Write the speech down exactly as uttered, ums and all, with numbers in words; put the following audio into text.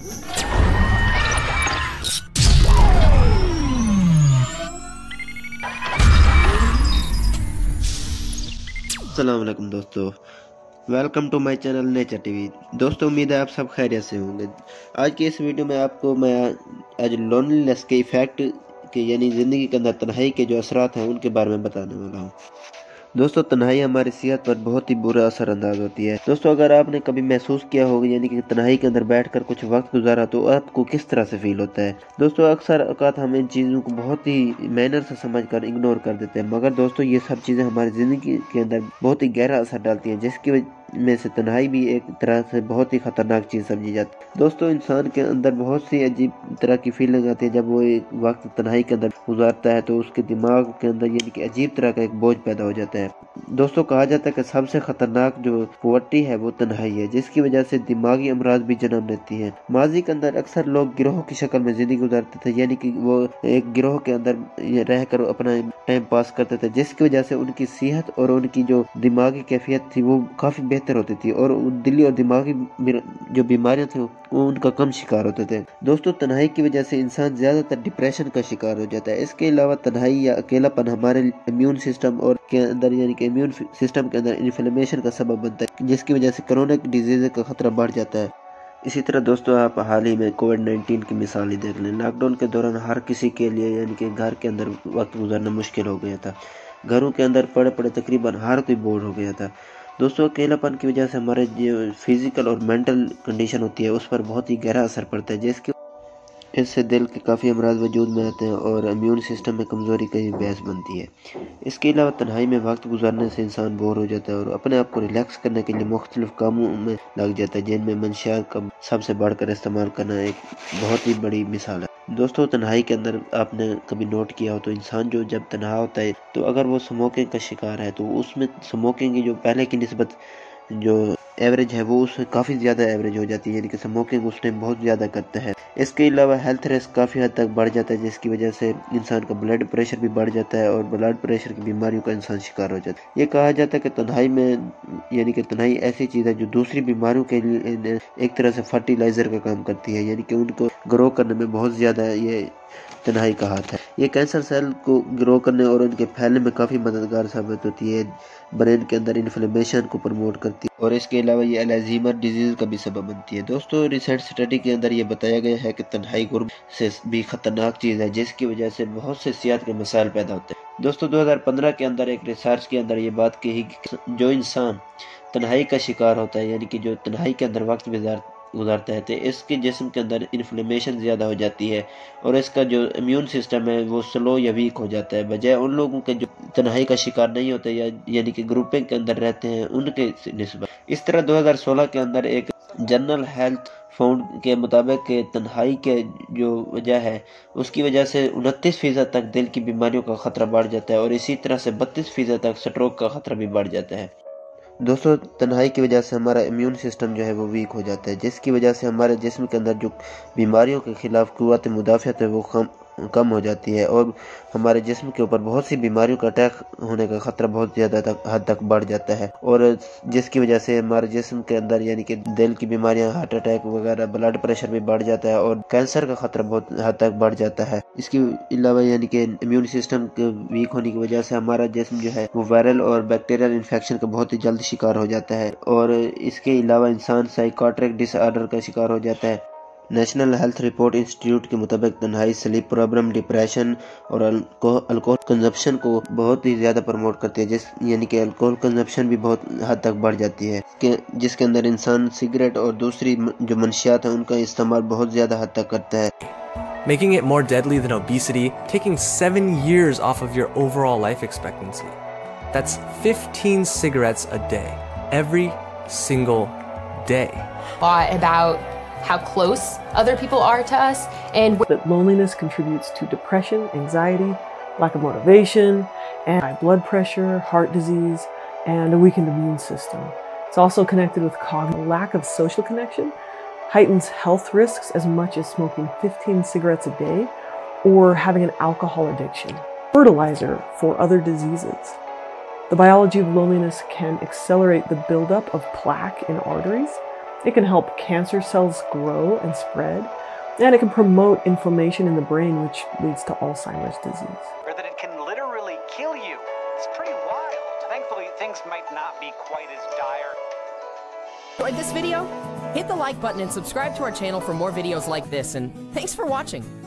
अस्सलाम वालेकुम दोस्तों, welcome to my channel nature TV. दोस्तों उम्मीद है आप सब खैरियत से होंगे। आज की इस वीडियो में आपको मैं आज लोनलीनेस के इफ़ेक्ट के यानी ज़िंदगी के अंदर तन्हाई के जो असरात हैं उनके बारे में बताने वाला हूँ। दोस्तों तन्हाई हमारी सेहत पर बहुत ही बुरा असर अंदाज होती है। दोस्तों अगर आपने कभी महसूस किया होगा यानी कि तन्हाई के अंदर बैठकर कुछ वक्त गुजारा तो आपको किस तरह से फील होता है। दोस्तों अक्सर औकात हम इन चीज़ों को बहुत ही मैनर से समझकर इग्नोर कर देते हैं, मगर दोस्तों ये सब चीज़ें हमारी ज़िंदगी के अंदर बहुत ही गहरा असर डालती हैं, जिसकी वजह में से तन्हाई भी एक तरह से बहुत ही ख़तरनाक चीज़ समझी जाती है। दोस्तों इंसान के अंदर बहुत सी अजीब तरह की फीलिंग आती है। जब वो एक वक्त तन्हाई के अंदर गुजारता है तो उसके दिमाग के अंदर यानी कि अजीब तरह का एक बोझ पैदा हो जाता है। दोस्तों कहा जाता है कि सबसे खतरनाक जो पॉवर्टी है वो तन्हाई है, जिसकी वजह से दिमागी अमराज भी जन्म लेती हैं। माजी के अंदर अक्सर लोग गिरोह की शक्ल में जिंदगी गुजारते थे, यानी कि वो एक गिरोह के अंदर रहकर अपना टाइम पास करते थे, जिसकी वजह से उनकी सेहत और उनकी जो दिमागी कैफियत थी वो काफ़ी बेहतर होती थी और दिली और दिमागी जो बीमारियाँ थी वो उनका कम शिकार होते थे। दोस्तों तन्हाई की वजह से इंसान ज़्यादातर डिप्रेशन का शिकार हो जाता है। इसके अलावा तन्हाई या अकेलापन हमारे इम्यून सिस्टम और के अंदर यानी कि इम्यून सिस्टम के अंदर इन्फ्लेमेशन का सबब बनता है, जिसकी वजह से क्रोनिक डिजीज़ का खतरा बढ़ जाता है। इसी तरह दोस्तों आप हाल ही में कोविड नाइन्टीन की मिसाल ही देख लें। लॉकडाउन के दौरान हर किसी के लिए यानी कि घर के अंदर वक्त गुजारना मुश्किल हो गया था। घरों के अंदर पड़े पड़े तकरीबन हर कोई बोर हो गया था। दोस्तों अकेलापन की वजह से हमारे जो फिज़िकल और मेंटल कंडीशन होती है उस पर बहुत ही गहरा असर पड़ता है, जिसकी इससे दिल के काफ़ी अमराज वजूद में आते हैं और इम्यून सिस्टम में कमज़ोरी का भी बहस बनती है। इसके अलावा तन्हाई में वक्त गुजारने से इंसान बोर हो जाता है और अपने आप को रिलैक्स करने के लिए मुख्तलिफ कामों में लग जाता है, जिनमें मंशियात का सबसे बढ़कर इस्तेमाल करना एक बहुत ही बड़ी मिसाल है। दोस्तों तन्हाई के अंदर आपने कभी नोट किया हो तो इंसान जो जब तन्हा होता है तो अगर वो स्मोकिंग का शिकार है तो उसमें स्मोकिंग की जो पहले की निस्बत जो एवरेज है वो उससे काफ़ी ज़्यादा एवरेज हो जाती है, यानी कि स्मोकिंग उस टाइम बहुत ज़्यादा करता है। इसके अलावा हेल्थ रिस्क काफ़ी हद तक बढ़ जाता है, जिसकी वजह से इंसान का ब्लड प्रेशर भी बढ़ जाता है और ब्लड प्रेशर की बीमारियों का इंसान शिकार हो जाता है। ये कहा जाता है कि तन्हाई में यानी कि तन्हाई ऐसी चीज़ है जो दूसरी बीमारियों के लिए एक तरह से फर्टिलाइज़र का काम करती है, यानी कि उनको ग्रो करने में बहुत ज़्यादा ये तन्हाई का हाथ है। ये कैंसर सेल को ग्रो करने और उनके फैलने में काफ़ी मददगार साबित होती है, ब्रेन के अंदर इन्फ्लेमेशन को प्रमोट करती है और इसके अलावा ये अल्जाइमर डिजीज़ का भी सबब बनती है। दोस्तों रिसर्च स्टडी के अंदर ये बताया गया है कि तन्हाई गुर्ब से भी खतरनाक चीज़ है, जिसकी वजह से बहुत से सेहत के मसाइल पैदा होते हैं। दोस्तों दो हज़ार पंद्रह के अंदर एक रिसर्च के अंदर ये बात कही कि जो इंसान तन्हाई का शिकार होता है यानी कि जो तन्हाई के अंदर वक्त गुजार गुजारता है तो इसके जिस्म के अंदर इन्फ्लेमेशन ज़्यादा हो जाती है और इसका जो इम्यून सिस्टम है वो स्लो या वीक हो जाता है। बजाय उन लोगों के जो तन्हाई का शिकार नहीं होते या यानी कि ग्रुपिंग के अंदर रहते हैं उनके निस्बत। इस तरह दो हज़ार सोलह के अंदर एक जनरल हेल्थ फाउंड के मुताबिक के तन्हाई के जो वजह है उसकी वजह से उनतीस फीसद तक दिल की बीमारियों का खतरा बढ़ जाता है और इसी तरह से बत्तीस फीसद तक स्ट्रोक का खतरा भी बढ़ जाता है। दोस्तों तन्हाई की वजह से हमारा इम्यून सिस्टम जो है वो वीक हो जाता है, जिसकी वजह से हमारे जिस्म के अंदर जो बीमारियों के खिलाफ क़ुव्वत मुदाफ़त है वो कम कम हो जाती है और हमारे जिस्म के ऊपर बहुत सी बीमारियों का अटैक होने का ख़तरा बहुत ज़्यादा तक हद तक बढ़ जाता है और जिसकी वजह से हमारे जिस्म के अंदर यानी कि दिल की बीमारियाँ, हार्ट अटैक वगैरह, ब्लड प्रेशर भी बढ़ जाता है और कैंसर का खतरा बहुत हद तक बढ़ जाता है। इसके अलावा यानी कि इम्यून सिस्टम के वीक होने की वजह से हमारा जिस्म जो है वो वायरल और बैक्टीरियल इन्फेक्शन का बहुत ही जल्द शिकार हो जाता है और इसके अलावा इंसान साइकोटिक डिसऑर्डर का शिकार हो जाता है। नेशनल हेल्थ रिपोर्ट इंस्टीट्यूट के मुताबिक तन्हाई स्लीप प्रॉब्लम, डिप्रेशन और अल्कोहल कंजप्शन को बहुत ही ज़्यादा प्रमोट करती है, जिस यानी कि अल्कोहल कंजप्शन भी बहुत हद तक बढ़ जाती है के, जिसके अंदर इंसान सिगरेट और दूसरी जो मनशियात है उनका इस्तेमाल बहुत ज़्यादा हद तक करता है। Making it more deadly than obesity, taking seven years off of your overall life expectancy. That's fifteen cigarettes a day, every single day. By about how close other people are to us and that loneliness contributes to depression, anxiety, lack of motivation, and high blood pressure, heart disease, and a weakened immune system. It's also connected with cognitive lack of social connection, heightens health risks as much as smoking fifteen cigarettes a day or having an alcohol addiction. Fertilizer for other diseases. The biology of loneliness can accelerate the buildup of plaque in arteries It can help cancer cells grow and spread, and it can promote inflammation in the brain, which leads to Alzheimer's disease. Or that it can literally kill you. It's pretty wild. Thankfully, things might not be quite as dire. Enjoyed this video? Hit the like button and subscribe to our channel for more videos like this, and thanks for watching.